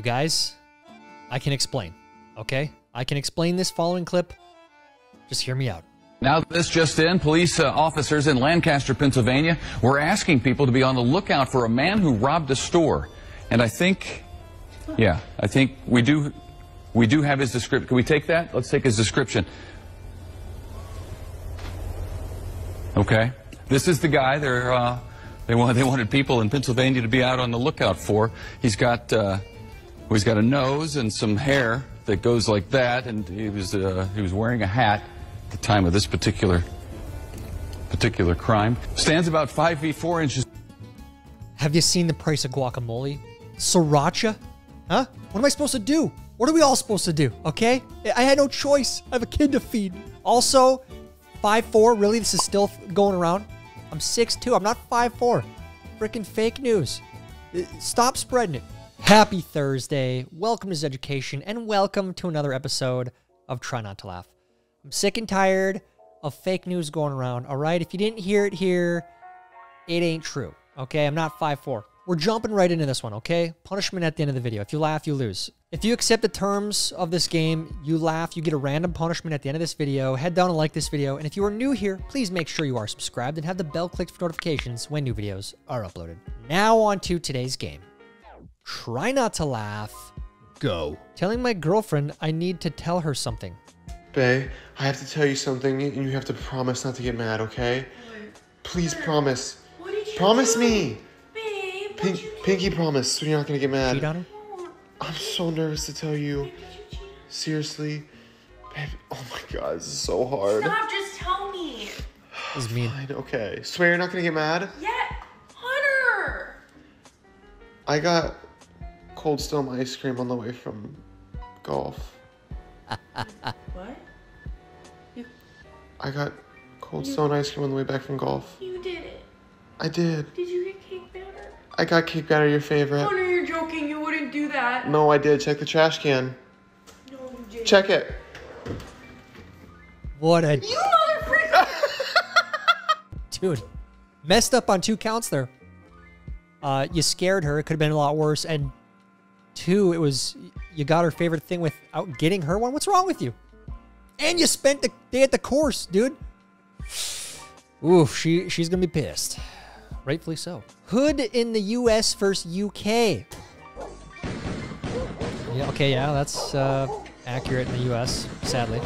You guys, I can explain, okay? I can explain this following clip. Just hear me out. Now this just in, police officers in Lancaster, Pennsylvania were asking people to be on the lookout for a man who robbed a store. And I think, yeah, I think we do have his description. Can we take that? Let's take his description. Okay. This is the guy they wanted people in Pennsylvania to be out on the lookout for. He's got a nose and some hair that goes like that, and he was wearing a hat at the time of this particular crime. Stands about 5 feet 4 inches. Have you seen the price of guacamole? Sriracha? Huh? What am I supposed to do? What are we all supposed to do? Okay? I had no choice. I have a kid to feed. Also, 5'4", really? This is still going around? I'm 6'2". I'm not 5'4". Freaking fake news. Stop spreading it. Happy Thursday. Welcome to Zeducation, and welcome to another episode of Try Not to Laugh. I'm sick and tired of fake news going around, all right? If you didn't hear it here, it ain't true, okay? I'm not 5'4". We're jumping right into this one, okay? Punishment at the end of the video. If you laugh, you lose. If you accept the terms of this game, you laugh, you get a random punishment at the end of this video. Head down and like this video. And if you are new here, please make sure you are subscribed and have the bell clicked for notifications when new videos are uploaded. Now on to today's game. Try not to laugh. Go. Telling my girlfriend I need to tell her something. Bae, I have to tell you something, and you have to promise not to get mad, okay? What? Please promise. What did you promise do? Me. Babe, Pinky promise, so you're not going to get mad. Cheat on her? I'm so nervous to tell you. Babe, did you cheat? Seriously. Babe, oh my God, this is so hard. Stop, just tell me. This is mean. Fine, okay. Swear you're not going to get mad? Yeah, Hunter. I got cold stone ice cream on the way from golf. What? I got cold stone ice cream on the way back from golf. You did it. I did. Did you get cake batter? I got cake batter, your favorite. Oh no, you're joking. You wouldn't do that. No, I did. Check the trash can. No, you didn't. Check it. What a... You motherfucker! Dude, messed up on 2 counts there. You scared her. It could have been a lot worse. And 2, it was... You got her favorite thing without getting her one. What's wrong with you? And you spent the day at the course, dude. Ooh, she's going to be pissed. Rightfully so. Hood in the U.S. versus U.K. Yeah, okay, yeah, that's accurate in the U.S., sadly.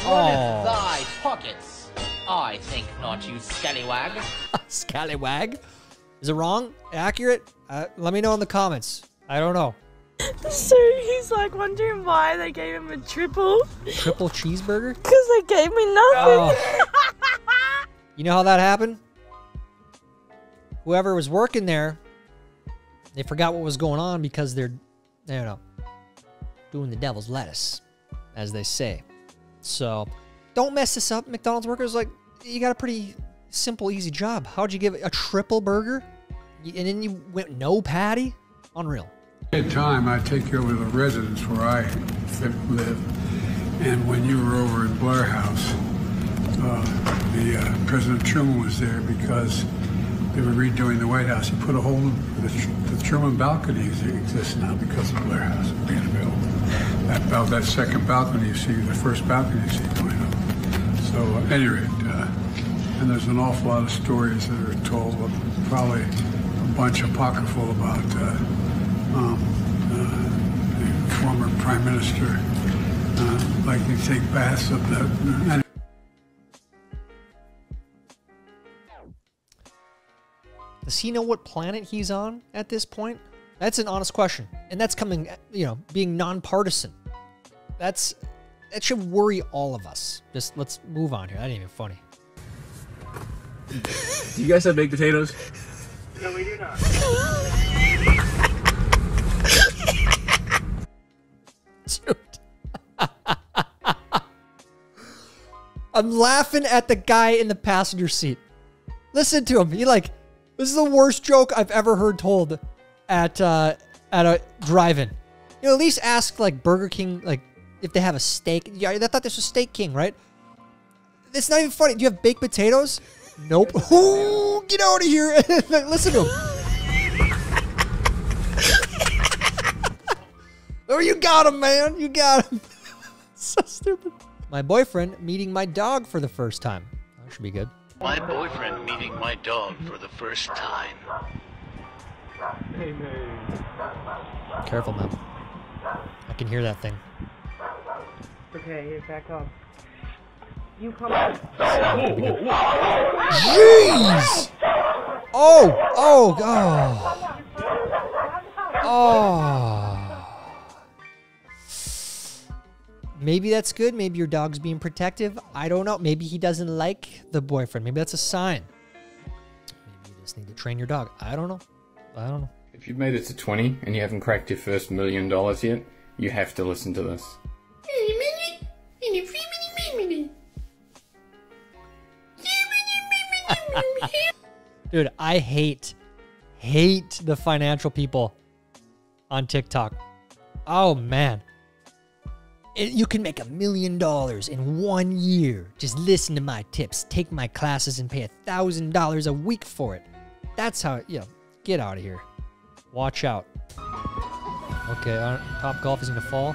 Oh. Thy pockets. I think not, you scallywag. Scallywag? Is it wrong? Accurate? Let me know in the comments. I don't know. So he's like wondering why they gave him a triple. Triple cheeseburger? Because they gave me nothing. Oh. You know how that happened? Whoever was working there, they forgot what was going on because they're, I don't know, doing the devil's lettuce, as they say. So don't mess this up. McDonald's workers, like, you got a pretty simple, easy job. How'd you give it a triple burger? And then you went no patty? Unreal. At time, I take you over to the residence where I live. And when you were over at Blair House, President Truman was there because they were redoing the White House. He put a hole in the Truman balconies that exist now because of Blair House being built. That second balcony you see, the first balcony you see going up. So at any rate, and there's an awful lot of stories that are told, probably a bunch apocryphal about the former prime minister, like they take baths up there. Does he know what planet he's on at this point? That's an honest question, and that's coming, you know, being nonpartisan. That should worry all of us. Just let's move on here. That ain't even funny. Do you guys have baked potatoes? No, we do not. Dude. I'm laughing at the guy in the passenger seat. Listen to him. He like, this is the worst joke I've ever heard told at a drive-in. You know, at least ask like Burger King, like if they have a steak. Yeah, I thought this was Steak King, right? It's not even funny. Do you have baked potatoes? Nope. Ooh, get out of here. Listen to him. Oh, you got him, man. You got him. So stupid. My boyfriend meeting my dog for the first time. That should be good. My boyfriend meeting my dog for the first time. Careful, man. I can hear that thing. Okay, here, back up. You come out. Jeez! Oh! Oh! Oh! Oh! Maybe that's good. Maybe your dog's being protective. I don't know. Maybe he doesn't like the boyfriend. Maybe that's a sign. Maybe you just need to train your dog. I don't know. I don't know. If you've made it to 20 and you haven't cracked your first $1 million yet, you have to listen to this. Dude, I hate the financial people on TikTok. Oh, man. You can make $1 million in 1 year. Just listen to my tips. Take my classes and pay $1,000 a week for it. That's how, you know, get out of here. Watch out. Okay, Topgolf is going to fall.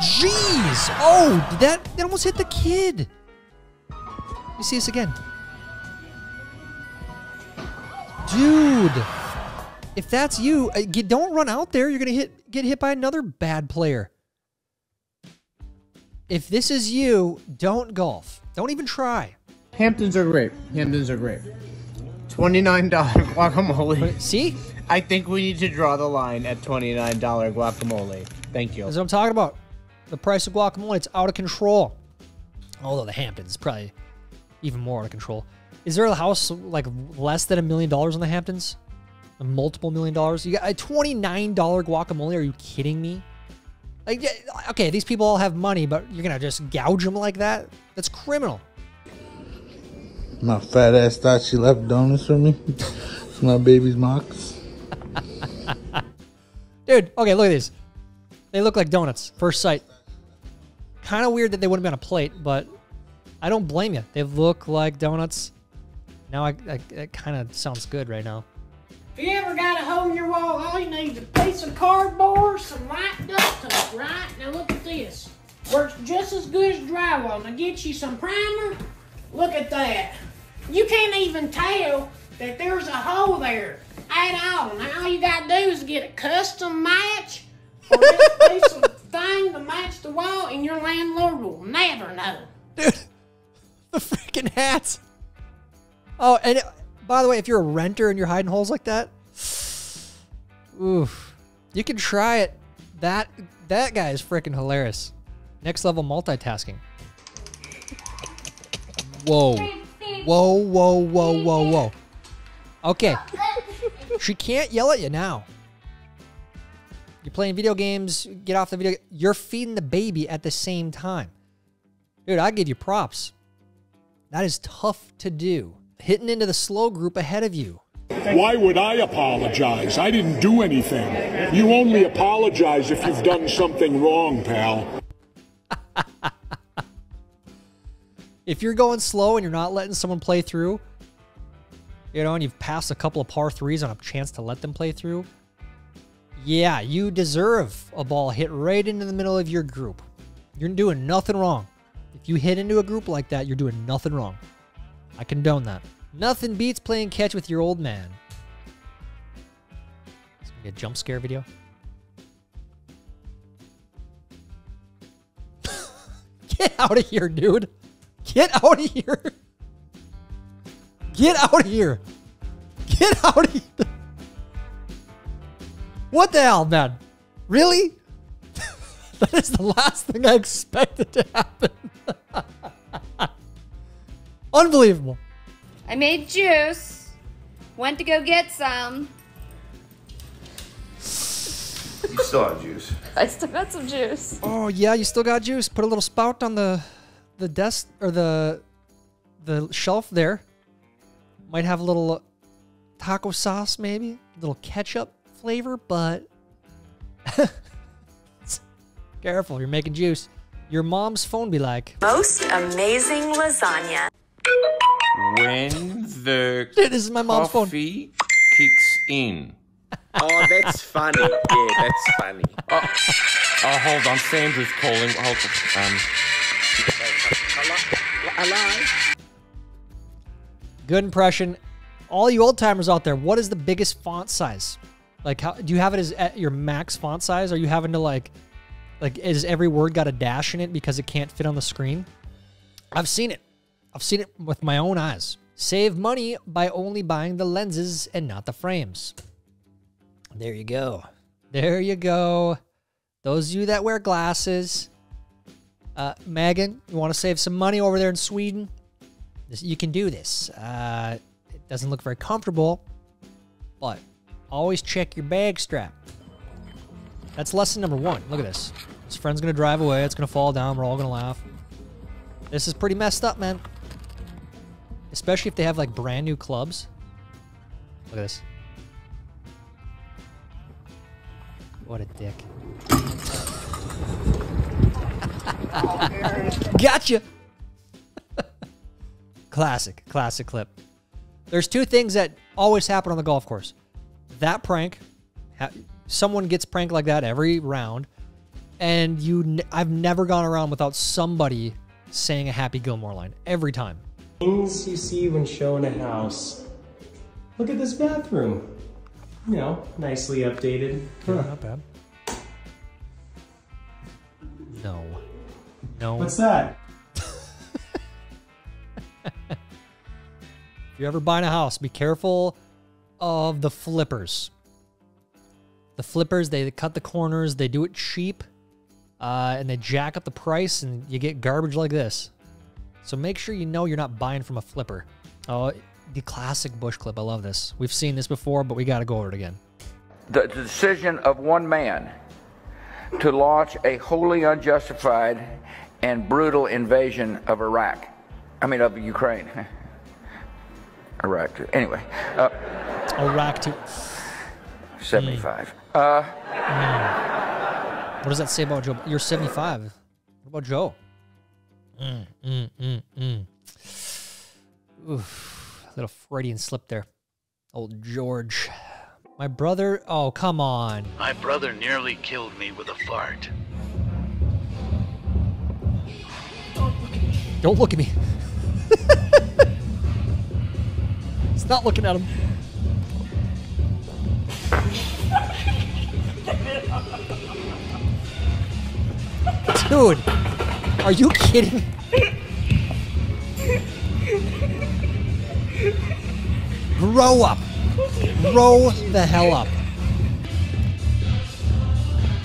Jeez! Oh, did that almost hit the kid. Let me see this again. Dude, if that's you, don't run out there. You're going to get hit by another bad player. If this is you, don't golf. Don't even try. Hamptons are great. Hamptons are great. $29 guacamole. See? I think we need to draw the line at $29 guacamole. Thank you. That's what I'm talking about. The price of guacamole, it's out of control. Although the Hamptons is probably even more out of control. Is there a house like less than $1 million in the Hamptons? Multiple $1 million? You got a $29 guacamole? Are you kidding me? Like, okay, these people all have money, but you're gonna just gouge them like that? That's criminal. My fat ass thought she left donuts for me. It's my baby's mocks. Dude, okay, look at these. They look like donuts, first sight. Kind of weird that they wouldn't be on a plate, but I don't blame you. They look like donuts. Now it kind of sounds good right now. If you ever got a hole in your wall, all you need is a piece of cardboard, some white duct tape, right? Now look at this. Works just as good as drywall. Now get you some primer. Look at that. You can't even tell that there's a hole there at all. Now all you got to do is get a custom match or a piece of thing to match the wall, and your landlord will never know. Dude, the freaking hats. Oh, and by the way, if you're a renter and you're hiding holes like that, oof, you can try it. That guy is freaking hilarious. Next level multitasking. Whoa. Whoa, whoa, whoa, whoa, whoa. Okay. She can't yell at you now. You're playing video games. Get off the video. You're feeding the baby at the same time. Dude, I give you props. That is tough to do. Hitting into the slow group ahead of you. Why would I apologize? I didn't do anything. You only apologize if you've done something wrong, pal. If you're going slow and you're not letting someone play through, you know, and you've passed a couple of par threes on a chance to let them play through, yeah, you deserve a ball hit right into the middle of your group. You're doing nothing wrong. If you hit into a group like that, you're doing nothing wrong. I condone that. Nothing beats playing catch with your old man. It's gonna be a jump scare video. Get out of here, dude. Get out of here. Get out of here. Get out of here. What the hell, man? Really? That is the last thing I expected to happen. Unbelievable. I made juice. Went to go get some. You still have juice. I still got some juice. Oh yeah, you still got juice. Put a little spout on the desk or the shelf there. Might have a little taco sauce, maybe a little ketchup flavor, but careful, you're making juice. Your mom's phone be like, most amazing lasagna. when the this is my mom's coffee phone. Kicks in. Oh, that's funny. Yeah, that's funny. Oh, hold on. Sandra's calling. Hold on. Hello? Good impression. All you old-timers out there, what is the biggest font size? Like, how do you have it as at your max font size? Are you having to, like, is every word got a dash in it because it can't fit on the screen? I've seen it. I've seen it with my own eyes. Save money by only buying the lenses and not the frames. There you go. There you go. Those of you that wear glasses. Megan, you want to save some money over there in Sweden? You can do this. It doesn't look very comfortable, but always check your bag strap. That's lesson number one. Look at this. His friend's going to drive away. It's going to fall down. We're all going to laugh. This is pretty messed up, man. Especially if they have, like, brand new clubs. Look at this. What a dick. Gotcha! Classic clip. There's two things that always happen on the golf course. That prank. Someone gets pranked like that every round. And I've never gone around without somebody saying a Happy Gilmore line. Every time. Things you see when showing a house. Look at this bathroom. You know, nicely updated. Huh. Yeah, not bad. No. No. What's that? If you're ever buying a house, be careful of the flippers. The flippers, they cut the corners, they do it cheap, and they jack up the price, and you get garbage like this. So make sure you know you're not buying from a flipper. Oh, the classic bush clip. I love this. We've seen this before, but we got to go over it again. The decision of one man to launch a wholly unjustified and brutal invasion of Iraq. I mean, of Ukraine. Iraq. Anyway. Iraq to... 75. What does that say about Joe? You're 75. What about Joe? Oof, a little Freudian slip there. Old George. My brother, oh, come on. My brother nearly killed me with a fart. Don't look at me. It's not looking at him. Dude, are you kidding? Grow up. Grow the hell up.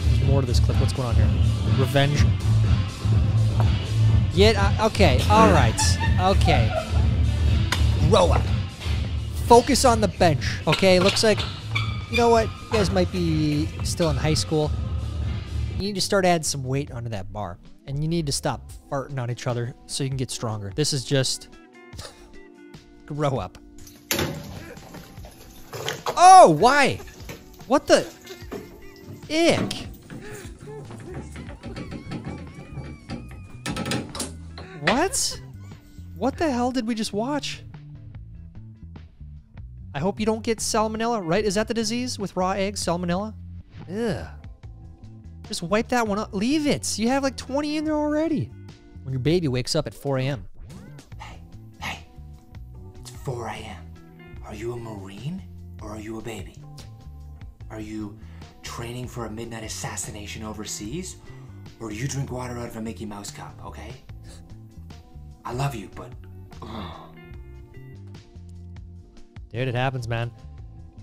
There's more to this clip. What's going on here? Revenge. Okay. All right. Okay. Grow up. Focus on the bench. Okay. Looks like, you know what? You guys might be still in high school. You need to start adding some weight onto that bar. And you need to stop farting on each other so you can get stronger. This is just... grow up. Oh, why? What the... ick. What? What the hell did we just watch? I hope you don't get salmonella, right? Is that the disease with raw eggs? Salmonella? Ugh. Just wipe that one up. Leave it. You have like 20 in there already. When your baby wakes up at 4 a.m. Hey. It's 4 a.m. Are you a Marine or are you a baby? Are you training for a midnight assassination overseas? Or do you drink water out of a Mickey Mouse cup, okay? I love you, but... Dude, it happens, man.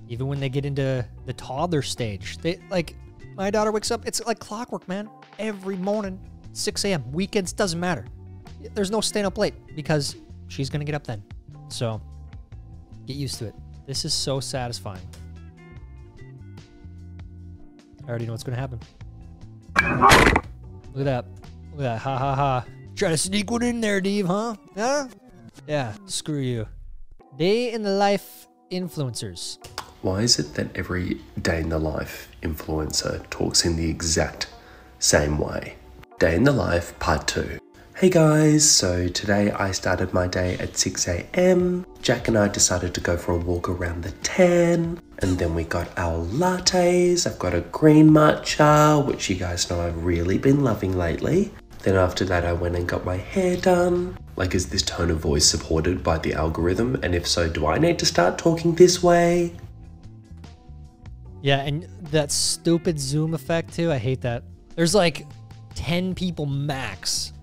Even when they get into the toddler stage. They, like... My daughter wakes up, it's like clockwork, man. Every morning, 6 a.m. Weekends, doesn't matter. There's no staying up late because she's going to get up then. So, get used to it. This is so satisfying. I already know what's going to happen. Look at that. Look at that. Ha ha ha. Try to sneak one in there, Deev, huh? Huh? Yeah, screw you. Day in the life influencers. Why is it that every day in the life influencer talks in the exact same way? Day in the life part 2. Hey guys, so today I started my day at 6 a.m. Jack and I decided to go for a walk around the tan, and then we got our lattes. I've got a green matcha, which you guys know I've really been loving lately. Then after that, I went and got my hair done. Like, is this tone of voice supported by the algorithm? And if so, do I need to start talking this way? Yeah, and that stupid zoom effect too, I hate that. There's like 10 people max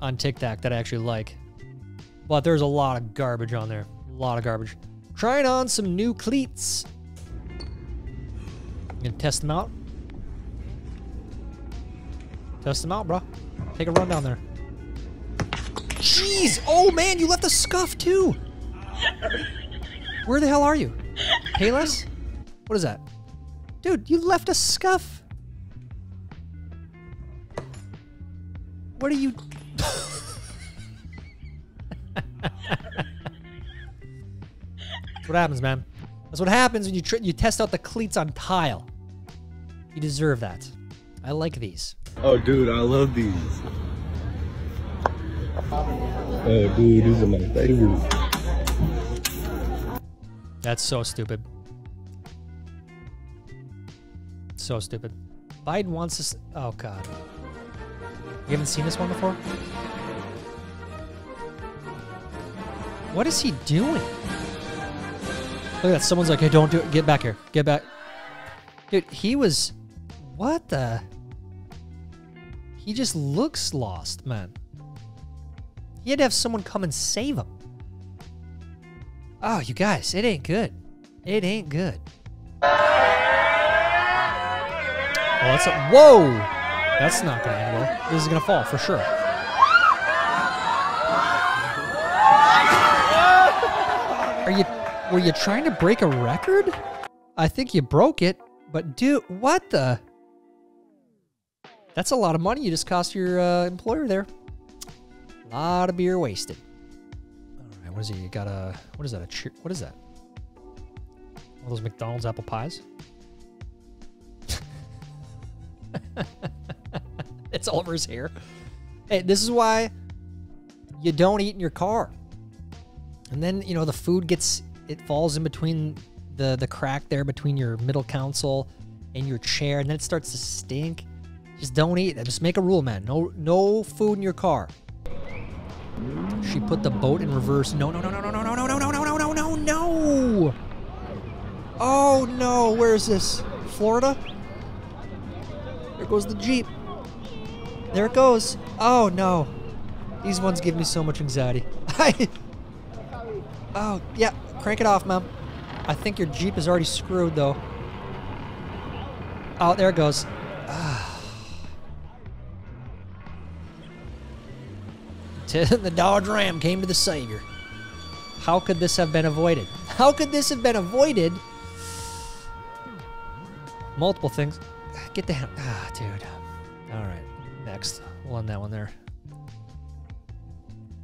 on TikTok that I actually like. But there's a lot of garbage on there. A lot of garbage. Trying on some new cleats. I'm gonna test them out. Test them out, bro. Take a run down there. Jeez! Oh man, you left the scuff too! Where the hell are you? Payless? What is that? Dude, you left a scuff! What are you... That's what happens, man. That's what happens when you test out the cleats on tile. You deserve that. I like these. Oh, dude, I love these. Oh, dude, these are my favorites. That's so stupid. So stupid. Biden wants us. Oh, God. You haven't seen this one before? What is he doing? Look at that. Someone's like, hey, don't do it. Get back here. Get back. Dude, he was... What the... He just looks lost, man. He had to have someone come and save him. Oh, you guys, it ain't good. It ain't good. Oh, that's a... Whoa! That's not gonna end well. This is gonna fall, for sure. Were you trying to break a record? I think you broke it, but dude, what the? That's a lot of money you just cost your employer there. A lot of beer wasted. All right, what is it? You got a, what is that? What is that? All those McDonald's apple pies? It's all over his hair. Hey, this is why you don't eat in your car. And then, you know, the food gets, it falls in between the crack there between your middle console and your chair, and then it starts to stink. Just don't eat. Just make a rule, man. No food in your car. She put the boat in reverse. No. Oh no, where is this? Florida? There goes the Jeep. There it goes. Oh no. These ones give me so much anxiety. Oh, yeah. Crank it off, Mom. I think your Jeep is already screwed, though. Oh, there it goes. The Dodge Ram came to the savior. How could this have been avoided? How could this have been avoided? Multiple things. Get the... Ah, dude. All right. Next. We'll end that one there.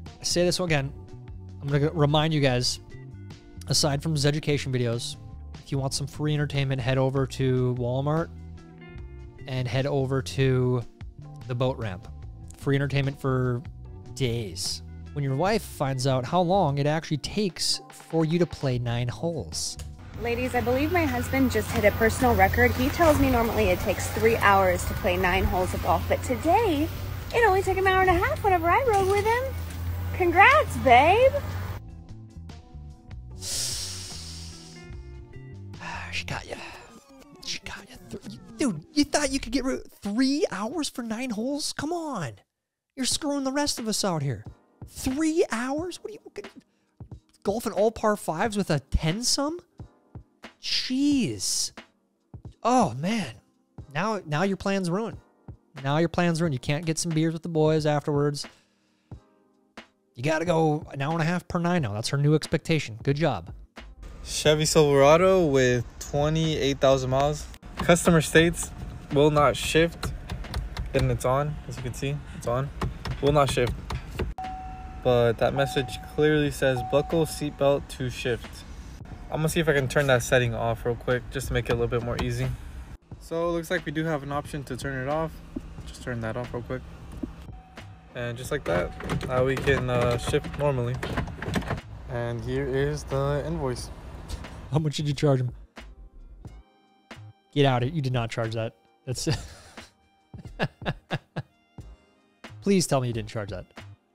I say this one again. I'm going to remind you guys, aside from Zeducation videos, if you want some free entertainment, head over to Walmart and head over to the boat ramp. Free entertainment for days. When your wife finds out how long it actually takes for you to play 9 holes. Ladies, I believe my husband just hit a personal record. He tells me normally it takes 3 hours to play 9 holes of golf, but today it only took an hour and a half whenever I rode with him. Congrats, babe. She got you. She got you. Dude, you thought you could get 3 hours for 9 holes? Come on. You're screwing the rest of us out here. 3 hours? What are you... Golfing all par fives with a 10-some? Jeez. Oh, man. Now your plan's ruined. Now your plan's ruined. You can't get some beers with the boys afterwards. You gotta go an hour and a half per 9 now. That's her new expectation. Good job. Chevy Silverado with 28,000 miles. Customer states will not shift. And it's on, as you can see, it's on. Will not shift. But that message clearly says buckle seatbelt to shift. I'm gonna see if I can turn that setting off real quick, just to make it a little bit more easy. So it looks like we do have an option to turn it off. Just turn that off real quick. And just like that, we can ship normally. And here is the invoice. How much did you charge him? Get out of here. You did not charge that. That's... Please tell me you didn't charge that.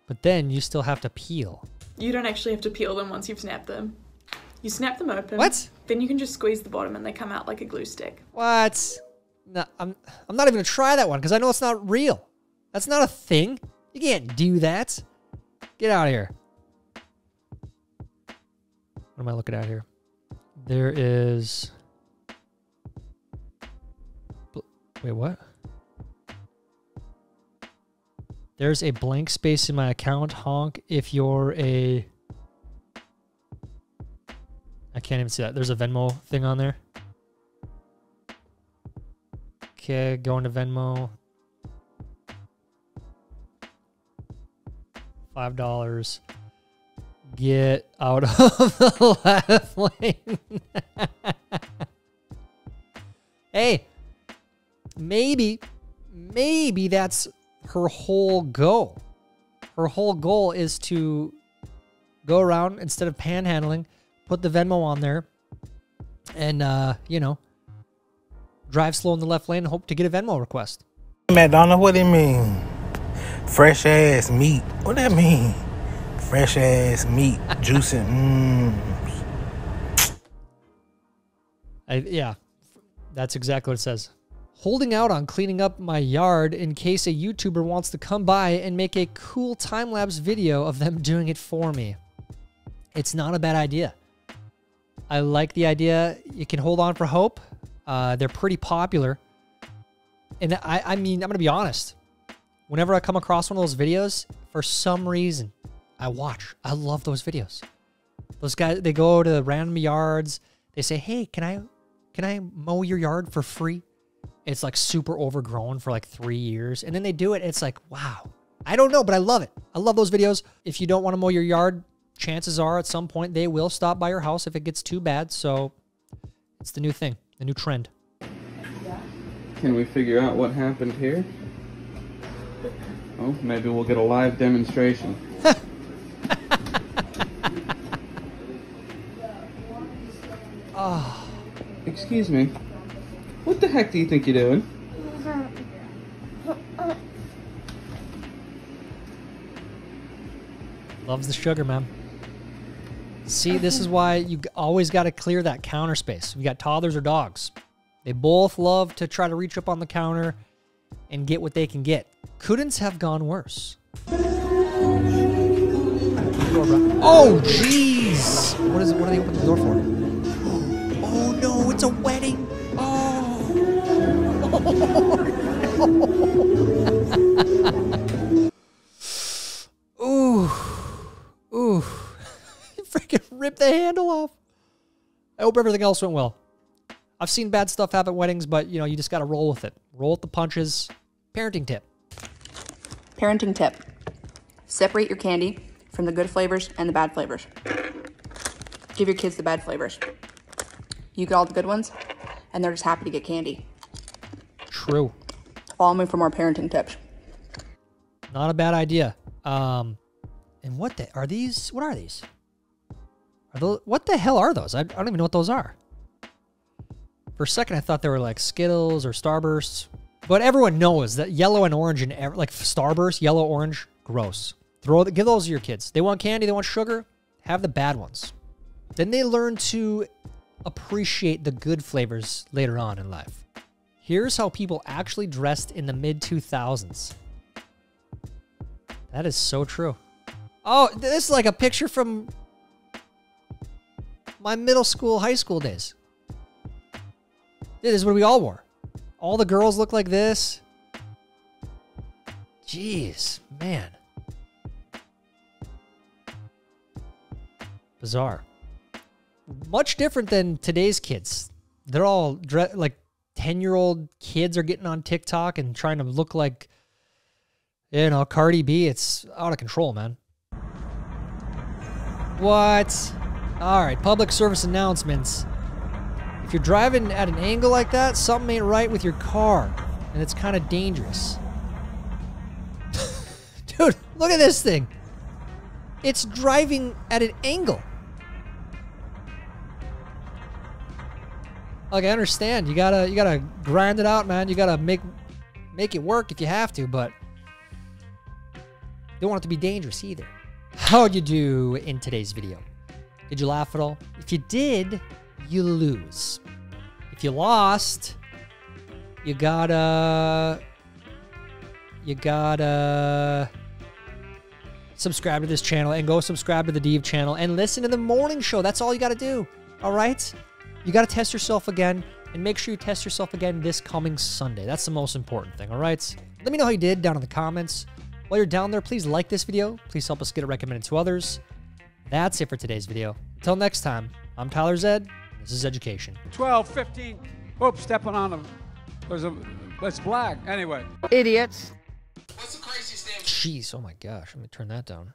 But then you still have to peel. You don't actually have to peel them once you've snapped them. You snap them open. What? Then you can just squeeze the bottom and they come out like a glue stick. What? No, I'm not even gonna try that one because I know it's not real. That's not a thing. You can't do that. Get out of here. What am I looking at here? There is... Wait, what? There's a blank space in my account, honk, if you're a... I can't even see that. There's a Venmo thing on there. Okay, going to Venmo. $5. Get out of the left lane. Hey, maybe that's her whole goal. Her whole goal is to go around instead of panhandling, put the Venmo on there and, you know, drive slow in the left lane and hope to get a Venmo request. McDonald's, what do you mean? Fresh ass meat. What do that mean? Fresh ass meat, juicing. Yeah, that's exactly what it says. Holding out on cleaning up my yard in case a YouTuber wants to come by and make a cool time-lapse video of them doing it for me. It's not a bad idea. I like the idea. You can hold on for hope. They're pretty popular. And I mean, I'm going to be honest. Whenever I come across one of those videos, for some reason, I watch. I love those videos. Those guys, they go to the random yards. They say, hey, can I mow your yard for free? It's like super overgrown for like 3 years. And then they do it. It's like, wow. I don't know, but I love it. I love those videos. If you don't want to mow your yard, chances are at some point they will stop by your house if it gets too bad. So it's the new thing, the new trend. Can we figure out what happened here? Oh, maybe we'll get a live demonstration. Oh. Excuse me. What the heck do you think you're doing? Loves the sugar, man. See, this is why you always got to clear that counter space. We got toddlers or dogs. They both love to try to reach up on the counter and get what they can get. Couldn't have gone worse. Oh, jeez! What is it? What do they open the door for? Oh no, it's a wedding! Oh! Oh no. Ooh! Ooh! Freaking ripped the handle off! I hope everything else went well. I've seen bad stuff happen at weddings, but you know, you just gotta roll with it. Roll with the punches. Parenting tip. Parenting tip. Separate your candy from the good flavors and the bad flavors. Give your kids the bad flavors. You get all the good ones, and they're just happy to get candy. True. Follow me for more parenting tips. Not a bad idea. And what the, are these? What are these? Are those, what the hell are those? I don't even know what those are. For a second, I thought they were like Skittles or Starbursts. But everyone knows that yellow and orange and like Starburst, yellow, orange, gross. Throw the, give those to your kids. They want candy, they want sugar, have the bad ones. Then they learn to appreciate the good flavors later on in life. Here's how people actually dressed in the mid-2000s. That is so true. Oh, this is like a picture from my middle school, high school days. This is what we all wore. All the girls look like this. Jeez, man. Bizarre. Much different than today's kids. They're all like 10-year-old kids are getting on TikTok and trying to look like, you know, Cardi B. It's out of control, man. What? All right, public service announcements. If you're driving at an angle like that, something ain't right with your car, and it's kind of dangerous. Dude, Look at this thing. It's driving at an angle. Like, I understand, you gotta grind it out, man. You gotta make it work if you have to, but don't want it to be dangerous either. How'd you do in today's video? Did you laugh at all? If you did, you lose. If you lost, you gotta subscribe to this channel and go subscribe to the Deev channel and listen to the morning show. That's all you gotta do. All right? You got to test yourself again, and make sure you test yourself again this coming Sunday. That's the most important thing, all right? Let me know how you did down in the comments. While you're down there, please like this video. Please help us get it recommended to others. That's it for today's video. Until next time, I'm Tyler Zed. This is Zeducation. 12, 15, oops, stepping on them. It's black, anyway. Idiots. What's the craziest thing? Jeez, oh my gosh, let me turn that down.